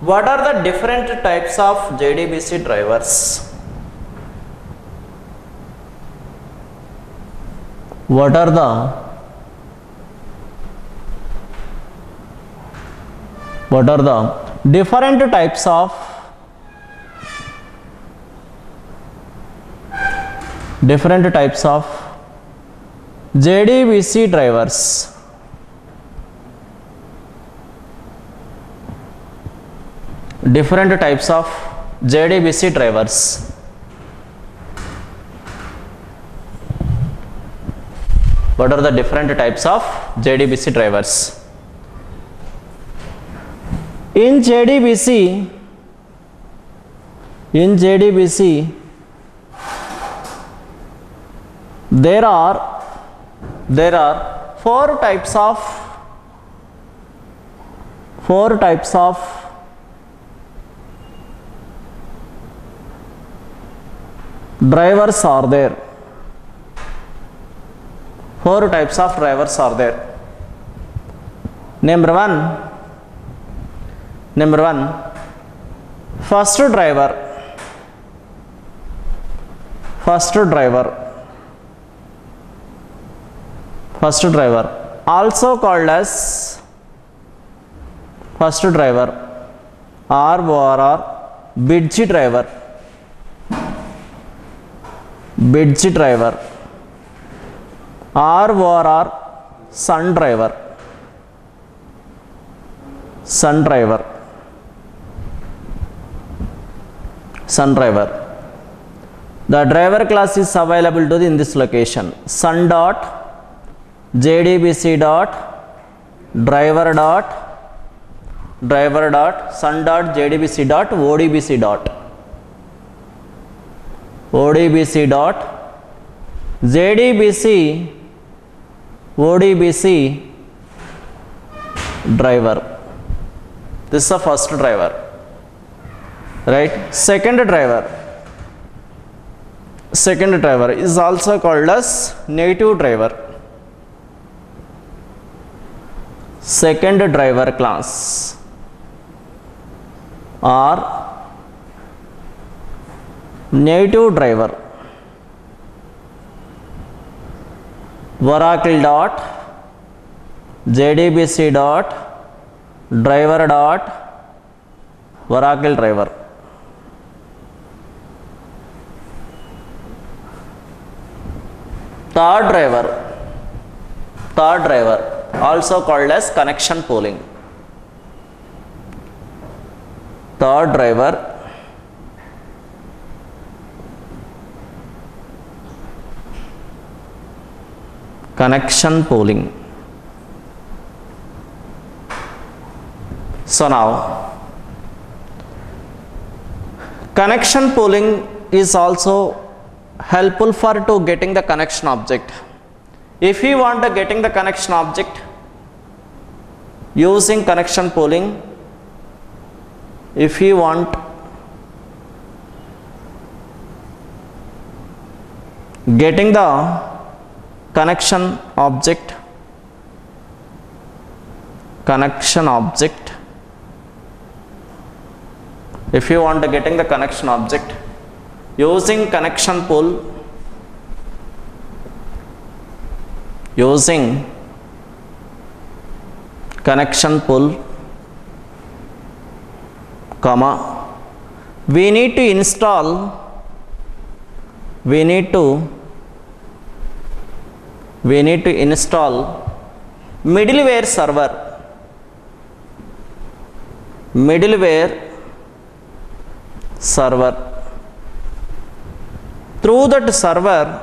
What are the different types of JDBC drivers? What are the different types of JDBC drivers? Different types of JDBC drivers. What are the different types of JDBC drivers? In JDBC, there are four types of drivers are there. Four types of drivers are there. Number one, first driver, also called as or bridge driver, or sun driver. The driver class is available to in this location, sun.jdbc.driver.sun.jdbc.odbc.odbc driver. This is the first driver, right? Second driver is also called as native driver class or oracle.jdbc.driver.oracle driver. Third driver, also called as connection pooling. So now connection pooling is also helpful for to getting the connection object. If you want to getting the connection object using connection pooling, if you want getting the connection object using connection pool, we need to install middleware server. Through that server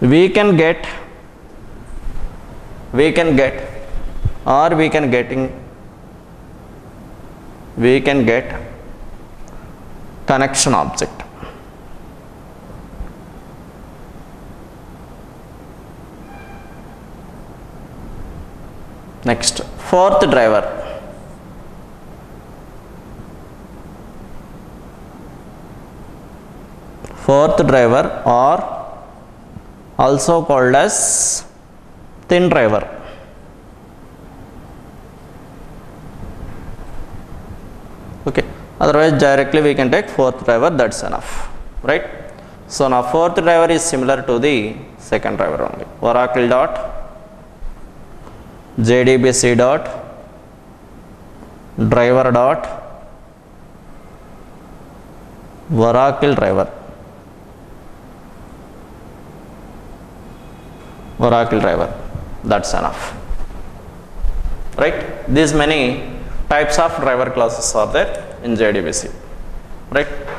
we can get connection object. Next, fourth driver fourth driver, or also called as thin driver. Okay, otherwise directly we can take fourth driver, that's enough, right? So now fourth driver is similar to the second driver only. Oracle dot JDBC dot driver dot Oracle driver. Oracle driver, that's enough, right? These many types of driver classes are there in JDBC, right?